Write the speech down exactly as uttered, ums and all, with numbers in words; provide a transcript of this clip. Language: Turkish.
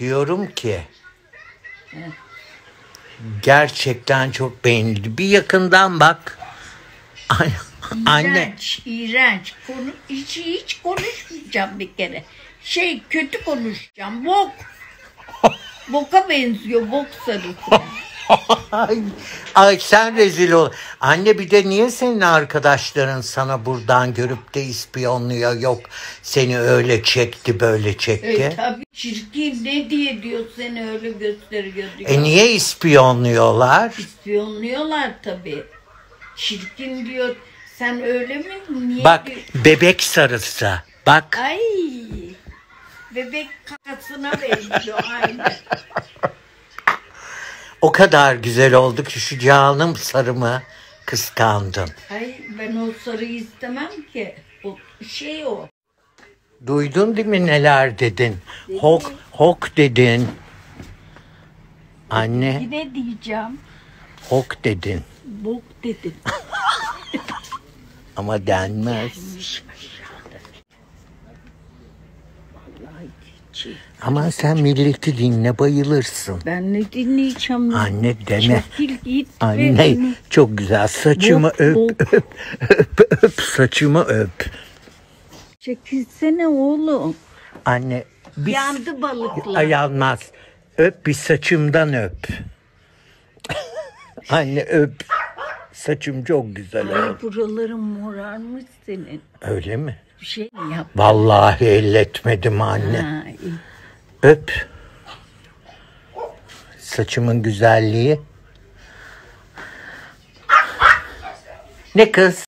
diyorum ki gerçekten çok beğenildi. Bir yakından bak. İğrenç, anne. İğrenç. Konu, hiç, hiç konuşmayacağım bir kere. Şey, kötü konuşacağım. Bok. Boka benziyor. Bok sarısı. Ay, ay sen rezil ol. Anne bir de niye senin arkadaşların sana buradan görüp de ispiyonluyor? Yok seni öyle çekti böyle çekti. E, tabii çirkin ne diye diyor seni öyle gösteriyor diyor. E niye ispiyonluyorlar? İspiyonluyorlar tabii. Çirkin diyor sen öyle mi? Niye bak diyor? Bebek sarısı bak. Ay bebek kakasına benziyor aynen. O kadar güzel oldu ki şu canım sarımı kıskandım. Ay ben o sarıyı istemem ki. O şey o. Duydun değil mi neler dedin? Dedim. Hok hok dedin. Anne. Yine diyeceğim. Hok dedin. Bok dedin. Ama denmez. Gelmiş aşağıda. Vallahi geçiyor. Ama sen milleti dinle bayılırsın. Ben ne dinleyeceğim? Anne deme. Çekil git. Anne çok güzel. Saçımı bok, öp, bok. öp öp öp saçımı öp. Çekilsene oğlum. Anne. Bir... Yandı balıklar. Ay yanmaz. Öp bir saçımdan öp. Anne öp. Saçım çok güzel. Ay öp. Buraların morarmış senin. Öyle mi? Bir şey yap. Vallahi elletmedim anne. Ha, öp. Saçımın güzelliği. Ne kız?